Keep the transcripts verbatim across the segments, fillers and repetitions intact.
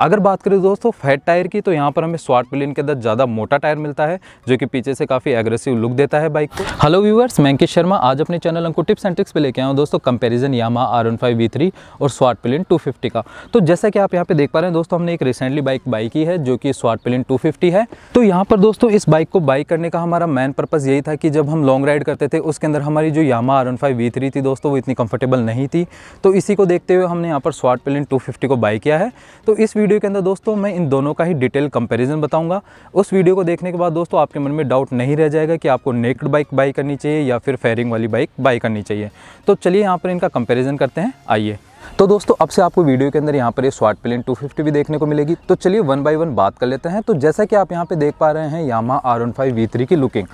अगर बात करें दोस्तों फैट टायर की, तो यहाँ पर हमें स्वार्टपिलेन के अंदर ज़्यादा मोटा टायर मिलता है जो कि पीछे से काफ़ी एग्रेसिव लुक देता है बाइक को। हेलो व्यूअर्स, मैं अंकित शर्मा आज अपने channel Anku tips and tricks पे लेके आया हूँ दोस्तों comparison Yamaha R fifteen V three और स्वार्टपिलेन टू फिफ्टी का। तो जैसा कि आप यहाँ पे देख पा रहे हैं दोस्तों, हमने एक रिसेंटली बाइक बाई की है जो कि स्वार्टपिलेन टू फिफ्टी है। तो यहाँ पर दोस्तों इस बाइक को बाइक करने का हमारा मेन पर्पज़ यही था कि जब हम लॉन्ग राइड करते थे उसके अंदर हमारी जो Yamaha R fifteen V three थी दोस्तों वो इतनी कंफर्टेबल नहीं थी, तो इसी को देखते हुए हमने यहाँ पर स्वार्टपिलेन टू फिफ्टी को बाई किया है। तो इस वीडियो के अंदर दोस्तों मैं इन दोनों का ही डिटेल कंपेरिजन बताऊंगा। उस वीडियो को देखने के बाद दोस्तों आपके मन में डाउट नहीं रह जाएगा कि आपको नेक्ड बाइक बाई करनी चाहिए या फिर फेयरिंग वाली बाइक बाई करनी चाहिए। तो चलिए यहाँ पर इनका कंपेरिजन करते हैं, आइए। तो दोस्तों अब से आपको वीडियो के अंदर यहाँ पर ये स्वार्टपिलेन टू फिफ्टी भी देखने को मिलेगी। तो चलिए वन बाई वन बात कर लेते हैं। तो जैसा कि आप यहाँ पे देख पा रहे हैं Yamaha R fifteen V three की लुकिंग,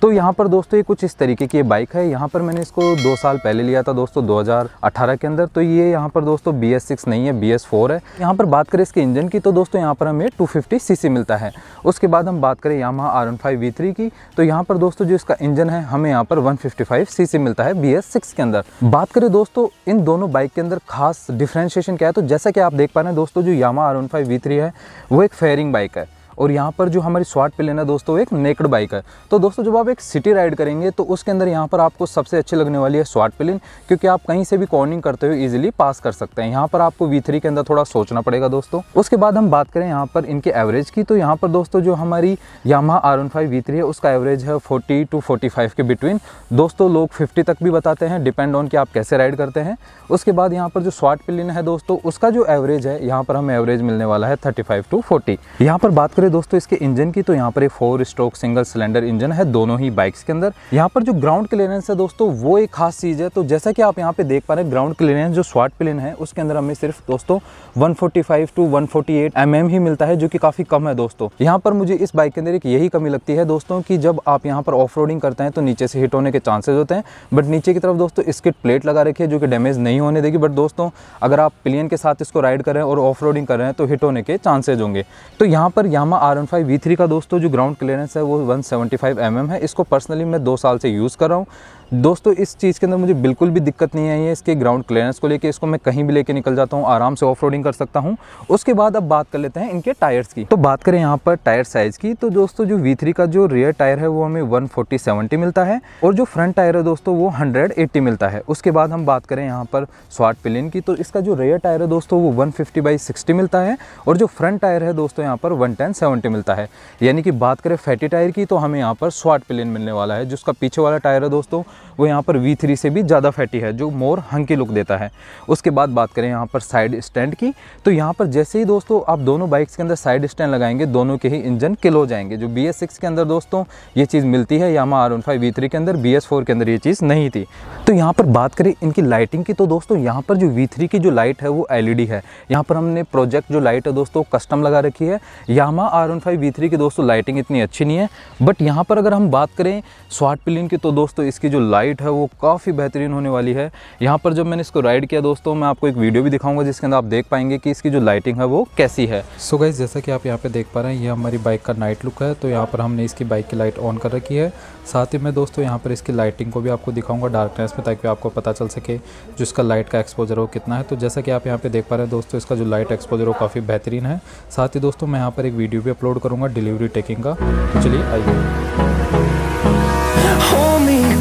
तो यहाँ पर दोस्तों ये कुछ इस तरीके की बाइक है। यहाँ पर मैंने इसको दो साल पहले लिया था दोस्तों दो हज़ार अठारह के अंदर। तो ये यहाँ पर दोस्तों बी एस सिक्स नहीं है, बी एस फोर है। यहाँ पर बात करें इसके इंजन की, तो दोस्तों यहाँ पर हमें टू फिफ्टी सीसी मिलता है। उसके बाद हम बात करें Yamaha R fifteen V three की, तो यहाँ पर दोस्तों जो इसका इंजन है हमें यहाँ पर वन फिफ्टी फाइव सीसी मिलता है बी एस सिक्स के अंदर। बात करें दोस्तों इन दोनों बाइक के अंदर खास डिफ्रेंशिएशन क्या है, तो जैसा कि आप देख पा रहे हैं दोस्तों जो Yamaha R fifteen V three है वो एक फेयरिंग बाइक है और यहाँ पर जो हमारी स्वार्टपिलेन है दोस्तों एक नेक्ड बाइक है। तो दोस्तों जब आप एक सिटी राइड करेंगे तो उसके अंदर यहाँ पर आपको सबसे अच्छी लगने वाली है स्वार्टपिलेन, क्योंकि आप कहीं से भी कॉर्निंग करते हुए इजीली पास कर सकते हैं। यहाँ पर आपको वी थ्री के अंदर थोड़ा सोचना पड़ेगा दोस्तों। उसके बाद हम बात करें यहाँ पर इनके एवरेज की, तो यहाँ पर दोस्तों जो हमारी Yamaha R fifteen V three है उसका एवरेज है फोर्टी टू फोर्टी फाइव के बिटवीन। दोस्तों लोग फिफ्टी तक भी बताते हैं, डिपेंड ऑन कि आप कैसे राइड करते हैं। उसके बाद यहाँ पर जो स्वार्टपिलेन है दोस्तों उसका जो एवरेज है यहाँ पर हमें एवरेज मिलने वाला है थर्टी फाइव टू फोर्टी। यहाँ पर बात दोस्तों इसके इंजन की, तो यहाँ पर four stroke single cylinder engine है दोनों ही बाइक्स के अंदर। यहाँ पर जो ग्राउंड क्लियरेंस है दोस्तों वो एक खास चीज है। तो जैसा कि आप यहाँ पे देख पा रहे हैं ग्राउंड क्लियरेंस जो स्वार्टपिलेन है उसके अंदर हमें सिर्फ दोस्तों one forty five two one forty eight mm ही मिलता है, जो कि काफी कम है दोस्तों। यहाँ पर मुझे इस बाइक के अंदर एक यही कमी लगती है दोस्तों कि जब आप यहाँ पर ऑफ रोडिंग करते हैं तो नीचे से हिट होने के चांसेज होते हैं। बट नीचे की तरफ दोस्तों स्किड प्लेट लगा रखी है जो कि डैमेज नहीं होने देगी। बट दोस्तों अगर आप पिलियन के साथ इसको राइड कर रहे हैं और ऑफ रोडिंग कर रहे हैं तो हिट होने के चांसेज होंगे। तो यहाँ पर Yamaha R fifteen V three का दोस्तों जो ग्राउंड क्लियरेंस है वो वन सेवेंटी फाइव एमएम है। इसको पर्सनली मैं दो साल से यूज़ कर रहा हूँ दोस्तों। इस चीज़ के अंदर मुझे बिल्कुल भी दिक्कत नहीं आई है इसके ग्राउंड क्लियरेंस को लेके। इसको मैं कहीं भी लेके निकल जाता हूँ, आराम से ऑफ रोडिंग कर सकता हूँ। उसके बाद अब बात कर लेते हैं इनके टायर्स की। तो बात करें यहाँ पर टायर साइज़ की, तो दोस्तों जो वी थ्री का जो रियर टायर है वो हमें वन फोर्टी सेवेंटी मिलता है और जो फ्रंट टायर है दोस्तों वो हंड्रेड एट्टी मिलता है। उसके बाद हम बात करें यहाँ पर स्वार्टपिलेन की, तो इसका जो रियर टायर है दोस्तों वो वन फिफ्टी बाई सिक्सटी मिलता है और जो फ्रंट टायर है दोस्तों यहाँ पर वन टेन सेवेंटी मिलता है। यानी कि बात करें फैटी टायर की, तो हमें यहाँ पर स्वार्टपिलेन मिलने वाला है। जिसका पीछे वाला टायर है दोस्तों वो यहाँ पर वी थ्री से भी ज़्यादा फैटी है, जो मोर हंकी लुक देता है। उसके बाद बात करें यहाँ पर साइड स्टैंड की, तो यहाँ पर जैसे ही दोस्तों आप दोनों बाइक्स के अंदर साइड स्टैंड लगाएंगे दोनों के ही इंजन किल हो जाएंगे। जो बी एस सिक्स के अंदर दोस्तों ये चीज़ मिलती है, Yamaha R fifteen V three के अंदर बी एस फोर के अंदर ये चीज़ नहीं थी। तो यहाँ पर बात करें इनकी लाइटिंग की, तो दोस्तों यहाँ पर जो वी थ्री की जो लाइट है वो एल ई डी है। यहाँ पर हमने प्रोजेक्ट जो लाइट है दोस्तों कस्टम लगा रखी है। Yamaha R fifteen V three की दोस्तों लाइटिंग इतनी अच्छी नहीं है। बट यहाँ पर अगर हम बात करें स्वार्टपिलेन की, तो दोस्तों इसकी जो लाइट है वो काफ़ी बेहतरीन होने वाली है। यहाँ पर जब मैंने इसको राइड किया दोस्तों, मैं आपको एक वीडियो भी दिखाऊंगा जिसके अंदर आप देख पाएंगे कि इसकी जो लाइटिंग है वो कैसी है। सो गाइस, जैसा कि आप यहाँ पे देख पा रहे हैं ये हमारी बाइक का नाइट लुक है। तो यहाँ पर हमने इसकी बाइक की लाइट ऑन कर रखी है। साथ ही मैं दोस्तों यहाँ पर इसकी लाइटिंग को भी आपको दिखाऊंगा डार्कनेस में, ताकि आपको पता चल सके जो इसका लाइट का एक्सपोजर वो कितना है। तो जैसा कि आप यहाँ पर देख पा रहे हैं दोस्तों इसका जो लाइट एक्सपोजर वो काफ़ी बेहतरीन है। साथ ही दोस्तों मैं यहाँ पर एक वीडियो भी अपलोड करूँगा डिलीवरी टेकिंग का। तो चलिए आइए।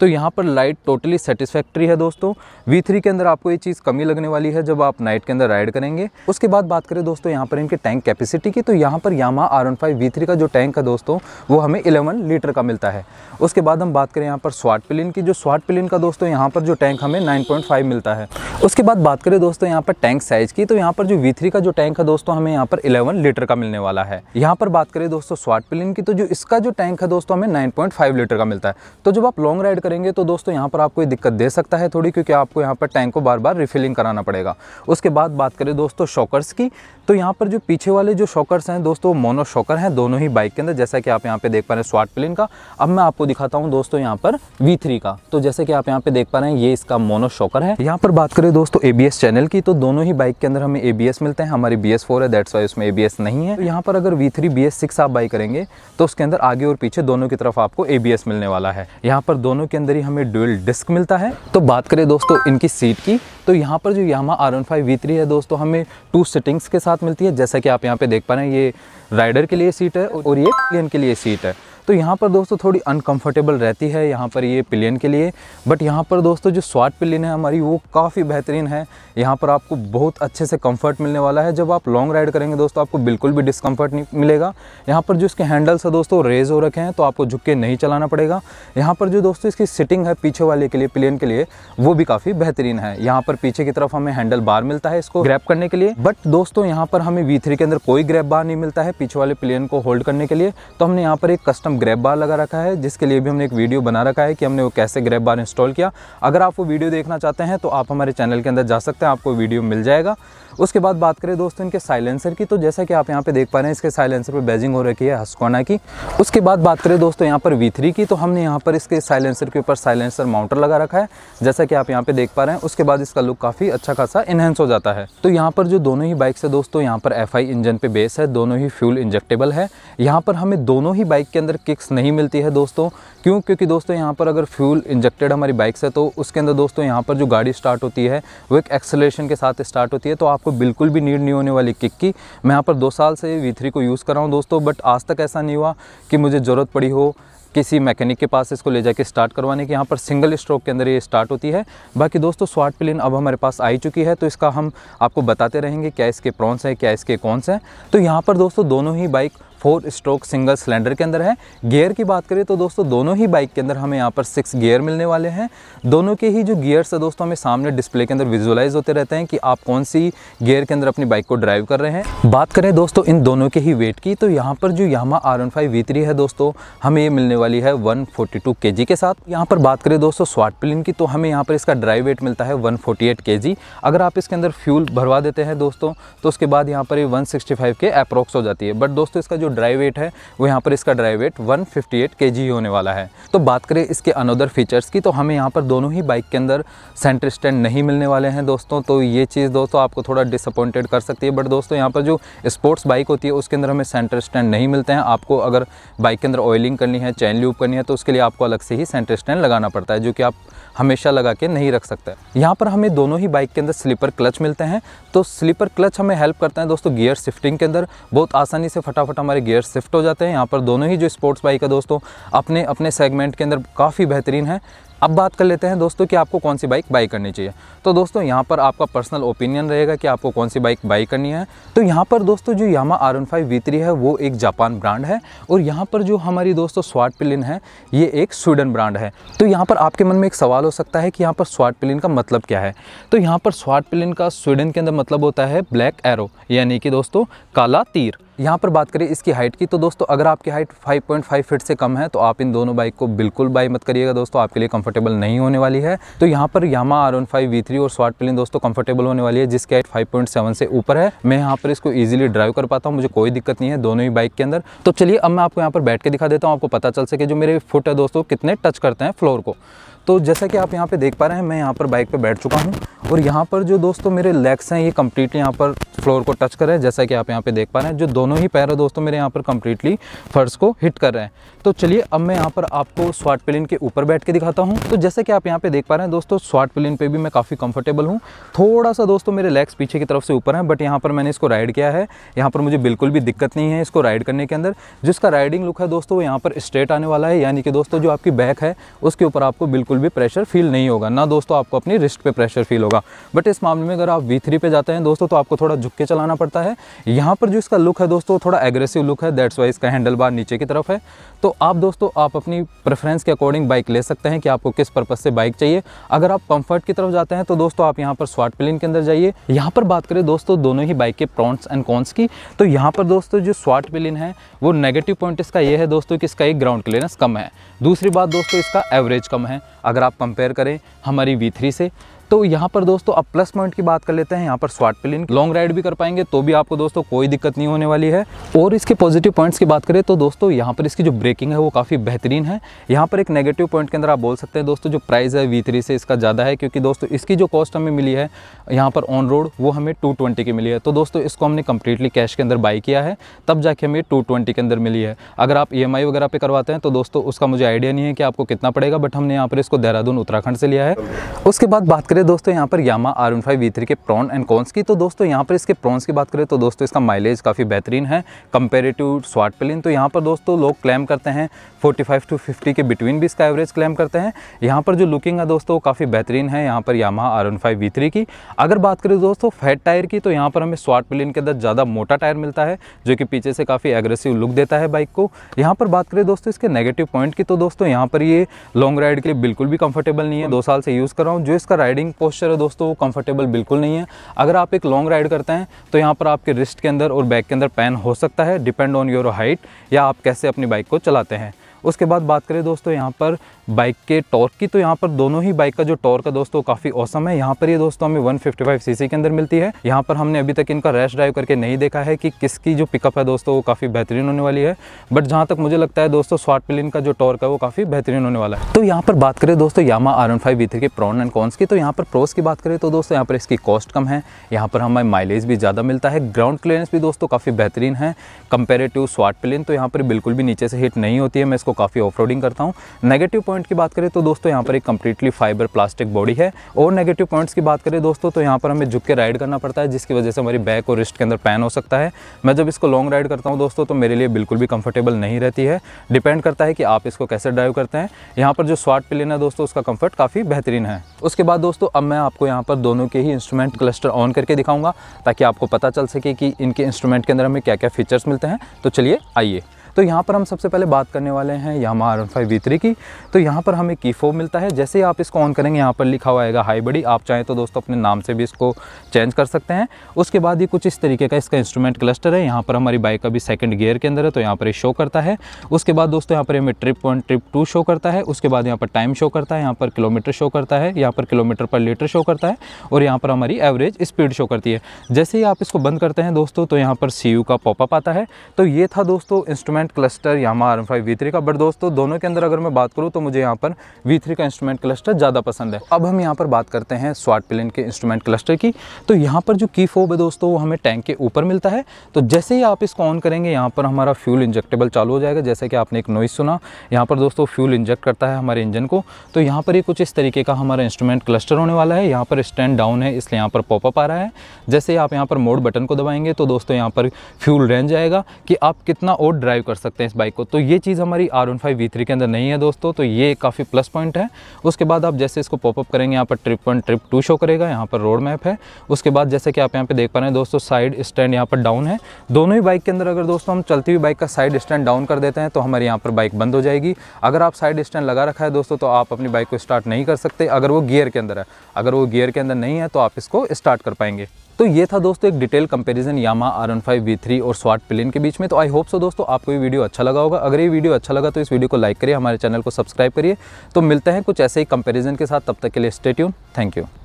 तो यहाँ पर लाइट टोटली सेटिस्फैक्ट्री है दोस्तों। वी थ्री के अंदर आपको ये चीज़ कमी लगने वाली है जब आप नाइट के अंदर राइड करेंगे। उसके बाद बात करें दोस्तों यहाँ पर इनके टैंक कैपेसिटी की, तो यहाँ पर Yamaha R fifteen V three का जो टैंक है दोस्तों वो हमें इलेवन लीटर का मिलता है। उसके बाद हम बात करें यहाँ पर स्वार्टपिलेन की, जो स्वार्टपिलेन का दोस्तों यहाँ पर जो टैंक हमें नाइन पॉइंट फाइव मिलता है। उसके बाद बात करें दोस्तों यहाँ पर टैंक साइज़ की, तो यहाँ पर जो वी थ्री का जो टैंक है दोस्तों हमें यहाँ पर इलेवन लीटर का मिलने वाला है। यहाँ पर बात करें दोस्तों स्वार्टपिलेन की, तो जो इसका जो टैंक है दोस्तों हमें नाइन पॉइंट फाइव लीटर का मिलता है। तो जब आप लॉन्ग राइड करेंगे तो दोस्तों यहाँ पर आपको ये दिक्कत दे सकता है थोड़ी, क्योंकि आपको यहाँ पर टैंक को बार बार रिफिलिंग कराना पड़ेगा। उसके बाद बात करें दोस्तों शॉकर्स की, तो यहाँ पर जो पीछे वाले जो शॉकर्स हैं दोस्तों मोनो शॉकर हैं दोनों ही बाइक के अंदर, जैसा कि आप यहाँ पे देख पा रहे हैं स्वार्टपिलेन का। अब मैं आपको दिखाता हूँ दोस्तों यहाँ पर वी थ्री का, तो जैसे कि आप यहाँ पे देख पा रहे हैं ये इसका मोनो शॉकर है। यहाँ पर बात करें दोस्तों एबीएस चैनल की, तो दोनों ही बाइक के अंदर हमें एबीएस मिलते हैं। हमारी बी एस फोर है दैट्स वाई उसमें एबीएस नहीं है। तो यहाँ पर अगर V three B S six आप बाई करेंगे तो उसके अंदर आगे और पीछे दोनों की तरफ आपको एबीएस मिलने वाला है। यहाँ पर दोनों के अंदर ही हमें ड्यूल डिस्क मिलता है। तो बात करें दोस्तों इनकी सीट की, तो यहाँ पर जो Yamaha R fifteen V three है दोस्तों हमें टू सिटिंग्स के साथ मिलती है। जैसा कि आप यहाँ पे देख पा रहे हैं ये राइडर के लिए सीट है और ये प्लेन के लिए सीट है। तो यहाँ पर दोस्तों थोड़ी अनकंफर्टेबल रहती है यहाँ पर ये पिलियन के लिए, बट यहाँ पर दोस्तों जो स्वार्टपिलेन है हमारी वो काफ़ी बेहतरीन है। यहाँ पर आपको बहुत अच्छे से कंफर्ट मिलने वाला है। जब आप लॉन्ग राइड करेंगे दोस्तों आपको बिल्कुल भी डिस्कम्फर्ट नहीं मिलेगा। यहाँ पर जो इसके हैंडल्स है दोस्तों रेज हो रखे हैं, तो आपको झुक के नहीं चलाना पड़ेगा। यहाँ पर जो दोस्तों इसकी सिटिंग है पीछे वाले के लिए पिलियन के लिए वो भी काफ़ी बेहतरीन है। यहाँ पर पीछे की तरफ हमें हैंडल बार मिलता है इसको ग्रैब करने के लिए, बट दोस्तों यहाँ पर हमें वी थ्री के अंदर कोई ग्रैब बार नहीं मिलता है पीछे वाले पिलियन को होल्ड करने के लिए। तो हमने यहाँ पर एक कस्टम ग्रैब बार लगा रखा है, जिसके लिए भी हमने एक वीडियो बना रखा है कि हमने वो कैसे ग्रैब बार इंस्टॉल किया। अगर आप वो वीडियो देखना चाहते हैं तो आप हमारे चैनल के अंदर जा सकते हैं, आपको वीडियो मिल जाएगा। उसके बाद बात करें दोस्तों इनके साइलेंसर की, तो जैसा कि आप यहाँ पे देख पा रहे हैं इसके साइलेंसर पे बैजिंग हो रखी है हस्कोना की। उसके बाद बात करें दोस्तों यहाँ पर वी थ्री की, तो हमने यहाँ पर इसके साइलेंसर के ऊपर साइलेंसर माउंटर लगा रखा है, जैसा कि आप यहाँ पे देख पा रहे हैं। उसके बाद इसका लुक काफ़ी अच्छा खासा इनहेंस हो जाता है। तो यहाँ पर जो दोनों ही बाइक्स है दोस्तों यहाँ पर एफ आई इंजन पे बेस है, दोनों ही फ्यूल इंजेक्टेबल है। यहाँ पर हमें दोनों ही बाइक के अंदर किक्स नहीं मिलती है दोस्तों, क्यों? क्योंकि दोस्तों यहाँ पर अगर फ्यूल इंजेक्टेड हमारी बाइक्स है तो उसके अंदर दोस्तों यहाँ पर जो गाड़ी स्टार्ट होती है वो एक एक्सेलरेशन के साथ स्टार्ट होती है। तो आपको बिल्कुल भी नीड नहीं होने वाली किक की। मैं यहाँ पर दो साल से वी थ्री को यूज़ कर रहा हूँ दोस्तों, बट आज तक ऐसा नहीं हुआ कि मुझे ज़रूरत पड़ी हो किसी मैकेनिक के पास इसको ले जाके स्टार्ट करवाने की। यहाँ पर सिंगल स्ट्रोक के अंदर ये स्टार्ट होती है। बाकी दोस्तों स्वार्टपिलेन अब हमारे पास आई चुकी है, तो इसका हम आपको बताते रहेंगे क्या इसके प्रॉन्स हैं क्या इसके कॉन्स हैं। तो यहाँ पर दोस्तों दोनों ही bike four stroke single cylinder के अंदर है। गियर की बात करें तो दोस्तों दोनों ही बाइक के अंदर हमें यहाँ पर सिक्स गियर मिलने वाले हैं। दोनों के ही जो गियर्स है दोस्तों हमें सामने डिस्प्ले के अंदर विजुलाइज होते रहते हैं कि आप कौन सी गियर के अंदर अपनी बाइक को ड्राइव कर रहे हैं। बात करें दोस्तों इन दोनों के ही वेट की, तो यहाँ पर जो Yamaha R fifteen V three है दोस्तों हमें ये मिलने वाली है वन फोर्टी टू केजी के साथ। यहाँ पर बात करें दोस्तों स्वार्टपिलेन की, तो हमें यहाँ पर इसका ड्राइव वेट मिलता है वन फोर्टी एट केजी। अगर आप इसके अंदर फ्यूल भरवा देते हैं दोस्तों तो उसके बाद यहाँ पर ये वन सिक्सटी फाइव के अप्रॉक्स हो जाती है, बट दोस्तों इसका ड्राइव वेट है वो यहाँ पर इसका drive weight one fifty eight kg होने वाला है। तो बात करें इसके अनदर फीचर्स की, तो हमें यहाँ पर दोनों ही बाइक के अंदर सेंटर स्टैंड नहीं मिलने वाले हैं दोस्तों। तो ये चीज़ दोस्तों आपको थोड़ा डिसअपॉइंटेड कर सकती है, बट दोस्तों यहाँ पर जो स्पोर्ट्स बाइक होती है उसके अंदर हमें सेंटर स्टैंड नहीं मिलते हैं। आपको अगर बाइक के अंदर ऑयलिंग करनी है, चैन लूप करनी है, तो उसके लिए आपको अलग से ही सेंटर स्टैंड लगाना पड़ता है, जो कि आप हमेशा लगा के नहीं रख सकते। यहाँ पर हमें दोनों ही बाइक के अंदर स्लीपर क्लच मिलते हैं। तो स्लीपर क्लच हमें हेल्प करते हैं दोस्तों गियर शिफ्टिंग के अंदर, बहुत आसानी से फटाफट हमारे गियर शिफ्ट हो जाते हैं। यहाँ पर दोनों ही जो स्पोर्ट्स बाइक है दोस्तों अपने अपने सेगमेंट के अंदर काफ़ी बेहतरीन है। अब बात कर लेते हैं दोस्तों कि आपको कौन सी बाइक बाई करनी चाहिए। तो दोस्तों यहाँ पर आपका पर्सनल ओपिनियन रहेगा कि आपको कौन सी बाइक बाई करनी है। तो यहाँ पर दोस्तों जो Yamaha R fifteen V three है वो एक जापान ब्रांड है, और यहाँ पर जो हमारी दोस्तों स्वार्टपिलेन है ये एक स्वीडन ब्रांड है। तो यहाँ पर आपके मन में एक सवाल हो सकता है कि यहाँ पर स्वार्टपिलेन का मतलब क्या है। तो यहाँ पर स्वार्टपिलेन का स्वीडन के अंदर मतलब होता है ब्लैक एरो, यानी कि दोस्तों काला तीर। यहाँ पर बात करें इसकी हाइट की, तो दोस्तों अगर आपकी height five point five feet से कम है तो आप इन दोनों बाइक को बिल्कुल बाई मत करिएगा दोस्तों, आपके लिए कंफर्टेबल नहीं होने वाली है। तो यहाँ पर Yamaha R fifteen V three और स्वार्टपिलेन दोस्तों कंफर्टेबल होने वाली है जिसकी हाइट फाइव पॉइंट सेवन से ऊपर है। मैं यहाँ पर इसको ईजिली ड्राइव कर पाता हूँ, मुझे कोई दिक्कत नहीं है दोनों ही बाइक के अंदर। तो चलिए अब मैं आपको यहाँ पर बैठ के दिखा देता हूँ, आपको पता चल सके जो मेरे फुट है दोस्तों कितने टच करते हैं फ्लोर को। तो जैसा कि आप यहाँ पे देख पा रहे हैं मैं यहाँ पर बाइक पे बैठ चुका हूँ, और यहाँ पर जो दोस्तों मेरे लेग्स हैं ये कम्प्लीटली यहाँ पर फ्लोर को टच कर रहे हैं। जैसा कि आप यहाँ पे देख पा रहे हैं जो दोनों ही पैर है दोस्तों मेरे यहाँ पर कम्प्लीटली फर्श को हिट कर रहे हैं। तो चलिए अब मैं यहाँ पर आपको स्वार्टपिलेन के ऊपर बैठ के दिखाता हूँ। तो जैसा कि आप यहाँ पे देख पा रहे हैं दोस्तों स्वार्टपिलेन पे भी मैं काफ़ी कंफर्टेबल हूँ। थोड़ा सा दोस्तों मेरे लेग्स पीछे की तरफ से ऊपर हैं, बट यहाँ पर मैंने इसको राइड किया है, यहाँ पर मुझे बिल्कुल भी दिक्कत नहीं है इसको राइड करने के अंदर। जिसका राइडिंग लुक है दोस्तों वो यहाँ पर स्ट्रेट आने वाला है, यानी कि दोस्तों जो आपकी बैक है उसके ऊपर आपको बिल्कुल बिल्कुल भी प्रेशर फील नहीं होगा, ना दोस्तों आपको अपनी रिस्ट पे प्रेशर फील होगा। बट इस मामले में अगर आप वी थ्री पे जाते हैं दोस्तों तो आपको थोड़ा झुक के चलाना पड़ता है। यहाँ पर जो इसका लुक है दोस्तों थोड़ा एग्रेसिव लुक है, दैट्स वाई इसका हैंडल बार नीचे की तरफ है। तो आप दोस्तों आप अपनी प्रेफरेंस के अकॉर्डिंग बाइक ले सकते हैं कि आपको किस पर्पज़ से बाइक चाहिए। अगर आप कंफर्ट की तरफ जाते हैं तो दोस्तों आप यहाँ पर स्वार्टपिलेन के अंदर जाइए। यहाँ पर बात करें दोस्तों दोनों ही बाइक के प्रॉन्स एंड कॉन्स की, तो यहाँ पर दोस्तों जो स्वार्टपिलेन है वो नेगेटिव पॉइंट इसका ये है दोस्तों कि इसका एक ग्राउंड क्लियरेंस कम है। दूसरी बात दोस्तों इसका एवरेज कम है अगर आप कंपेयर करें हमारी वी थ्री से। तो यहाँ पर दोस्तों अब प्लस पॉइंट की बात कर लेते हैं। यहाँ पर स्वार्टपिलेन लॉन्ग राइड भी कर पाएंगे तो भी आपको दोस्तों कोई दिक्कत नहीं होने वाली है। और इसके पॉजिटिव पॉइंट्स की बात करें तो दोस्तों यहाँ पर इसकी जो ब्रेकिंग है वो काफ़ी बेहतरीन है। यहाँ पर एक नेगेटिव पॉइंट के अंदर आप बोल सकते हैं दोस्तों जो प्राइस है वी थ्री से इसका ज़्यादा है, क्योंकि दोस्तों इसकी जो कॉस्ट हमें मिली है यहाँ पर ऑन रोड वो हमें टू ट्वेंटी की मिली है। तो दोस्तों इसको हमने कम्प्लीटली कैश के अंदर बाई किया है तब जाके हमें टू ट्वेंटी के अंदर मिली है। अगर आप ई एम आई वगैरह पे करवाते हैं तो दोस्तों उसका मुझे आइडिया नहीं है कि आपको कितना पड़ेगा, बट हमने यहाँ पर इसको देहरादून उत्तराखंड से लिया है। उसके बाद बात करें दोस्तों यहाँ पर Yamaha R fifteen V three के प्रॉन एंड कॉन्स की, तो दोस्तों यहाँ पर इसके प्रॉन्स की बात करें तो दोस्तों इसका माइलेज काफ़ी बेहतरीन है कंपेरेटिव स्वार्टपिलेन। तो यहाँ पर दोस्तों लोग क्लेम करते हैं पैंतालीस टू पचास के बिटवीन भी इसका एवरेज क्लेम करते हैं। यहाँ पर जो लुकिंग है दोस्तों काफ़ी बेहतरीन है यहाँ पर Yamaha R fifteen V three की। अगर बात करें दोस्तों फैट टायर की तो यहाँ पर हमें स्वार्टपिलेन के अंदर ज़्यादा मोटा टायर मिलता है जो कि पीछे से काफ़ी एग्रेसिव लुक देता है बाइक को। यहाँ पर बात करें दोस्तों इसके नेगेटिव पॉइंट की तो दोस्तों यहाँ पर ये लॉन्ग राइड के लिए बिल्कुल भी कंफर्टेबल नहीं है। दो साल से यूज़ कर रहा हूँ, जो इसका राइडिंग पोस्चर है दोस्तों वो कंफर्टेबल बिल्कुल नहीं है। अगर आप एक लॉन्ग राइड करते हैं तो यहाँ पर आपके रिस्ट के अंदर और बैक के अंदर पैन हो सकता है, डिपेंड ऑन योर हाइट या आप कैसे अपनी बाइक को चलाते हैं। उसके बाद बात करें दोस्तों यहाँ पर बाइक के टॉर्क की, तो यहाँ पर दोनों ही बाइक का जो टॉर्क है दोस्तों काफ़ी औसम है। यहाँ पर ये यह दोस्तों हमें वन फिफ्टी फाइव सीसी के अंदर मिलती है। यहाँ पर हमने अभी तक इनका रैश ड्राइव करके नहीं देखा है कि किसकी जो पिकअप है दोस्तों वो काफ़ी बेहतरीन होने वाली है, बट जहाँ तक मुझे लगता है दोस्तों स्वार्टपिलेन का जो टॉर्क है वो काफ़ी बेहतरीन होने वाला है। तो यहाँ पर बात करें दोस्तों Yamaha R fifteen V three के प्रॉन एंड कॉन्स की, तो यहाँ पर प्रोस की बात करें तो दोस्तों यहाँ पर इसकी कॉस्ट कम है, यहाँ पर हमें माइलेज भी ज़्यादा मिलता है, ग्राउंड क्लियरेंस भी दोस्तों काफ़ी बेहतरीन है कंपेरेटिव स्वार्टपिलेन। तो यहाँ पर बिल्कुल भी नीचे से हिट नहीं होती है, मैं इसको काफ़ी ऑफ रोडिंग करता हूँ। नेगेटिव पॉइंट की बात करें तो दोस्तों यहाँ पर एक कंप्लीटली फाइबर प्लास्टिक बॉडी है। और नेगेटिव पॉइंट्स की बात करें दोस्तों तो यहाँ पर हमें झुक के राइड करना पड़ता है जिसकी वजह से हमारी बैक और रिस्ट के अंदर पैन हो सकता है। मैं जब इसको लॉन्ग राइड करता हूँ दोस्तों तो मेरे लिए बिल्कुल भी कंफर्टेबल नहीं रहती है, डिपेंड करता है कि आप इसको कैसे ड्राइव करते हैं। यहाँ पर जो स्वार्टपिलेन है दोस्तों उसका कंफर्ट काफ़ी बेहतरीन है। उसके बाद दोस्तों अब मैं आपको यहाँ पर दोनों के ही इंस्ट्रूमेंट क्लस्टर ऑन करके दिखाऊँगा ताकि आपको पता चल सके कि इनके इंस्ट्रूमेंट के अंदर हमें क्या क्या फीचर्स मिलते हैं। तो चलिए आइए, तो यहाँ पर हम सबसे पहले बात करने वाले हैं Yamaha R fifteen V three की। तो यहाँ पर हमें की फोम मिलता है, जैसे ही आप इसको ऑन करेंगे यहाँ पर लिखा हुआ आएगा हाई बड़ी। आप चाहें तो दोस्तों अपने नाम से भी इसको चेंज कर सकते हैं। उसके बाद ये कुछ इस तरीके का इसका इंस्ट्रूमेंट क्लस्टर है। यहाँ पर हमारी बाइक अभी सेकंड गियर के अंदर है तो यहाँ पर ये शो करता है। उसके बाद दोस्तों यहाँ पर हमें trip one trip two show करता है। उसके बाद यहाँ पर टाइम शो करता है, यहाँ पर किलोमीटर शो करता है, यहाँ पर किलोमीटर पर लीटर शो करता है और यहाँ पर हमारी एवरेज स्पीड शो करती है। जैसे ही आप इसको बंद करते हैं दोस्तों तो यहाँ पर सी यू का पॉपअप आता है। तो ये था दोस्तों instrument cluster Yamaha R fifteen V three का। बट दोस्तों दोनों के अंदर अगर मैं बात करूं तो मुझे यहां पर वी थ्री का इंस्ट्रूमेंट क्लस्टर ज़्यादा पसंद है। अब हम यहां पर बात करते हैं स्वार्टपिलेन के इंस्ट्रूमेंट क्लस्टर की। तो यहां पर जो की फोब है दोस्तों वो हमें टैंक के ऊपर मिलता है। तो जैसे ही आप इसको ऑन करेंगे यहाँ पर हमारा फ्यूल इंजेक्टेबल चालू हो जाएगा। जैसे कि आपने एक नॉइस सुना, यहाँ पर दोस्तों फ्यूल इंजेक्ट करता है हमारे इंजन को। तो यहाँ पर ये कुछ इस तरीके का हमारा इंस्ट्रूमेंट क्लस्टर होने वाला है। यहाँ पर स्टैंड डाउन है इसलिए यहाँ पर पॉपअप आ रहा है। जैसे ही आप यहाँ पर मोड बटन को दबाएंगे तो दोस्तों यहाँ पर फ्यूल रेंज आएगा कि आप कितना और ड्राइव कर सकते हैं इस बाइक को। तो ये चीज़ हमारी आर फिफ्टीन वी थ्री के अंदर नहीं है दोस्तों, तो ये काफ़ी प्लस पॉइंट है। उसके बाद आप जैसे इसको पॉपअप करेंगे यहाँ पर trip one trip two show करेगा, यहाँ पर रोड मैप है। उसके बाद जैसे कि आप यहाँ पे देख पा रहे हैं दोस्तों साइड स्टैंड यहाँ पर डाउन है। दोनों ही बाइक के अंदर अगर दोस्तों हम चलती हुई बाइक का साइड स्टैंड डाउन कर देते हैं तो हमारे यहाँ पर बाइक बंद हो जाएगी। अगर आप साइड स्टैंड लगा रखा है दोस्तों तो आप अपनी बाइक को स्टार्ट नहीं कर सकते अगर वो गियर के अंदर है। अगर वो गियर के अंदर नहीं है तो आप इसको स्टार्ट कर पाएंगे। तो ये था दोस्तों एक detail comparison Yamaha R fifteen V three और स्वार्टपिलेन के बीच में। तो आई होप सो दोस्तों आपको ये वीडियो अच्छा लगा होगा। अगर ये वीडियो अच्छा लगा तो इस वीडियो को लाइक करिए, हमारे चैनल को सब्सक्राइब करिए। तो मिलते हैं कुछ ऐसे ही कंपैरिजन के साथ, तब तक के लिए स्टे ट्यून। Thank you.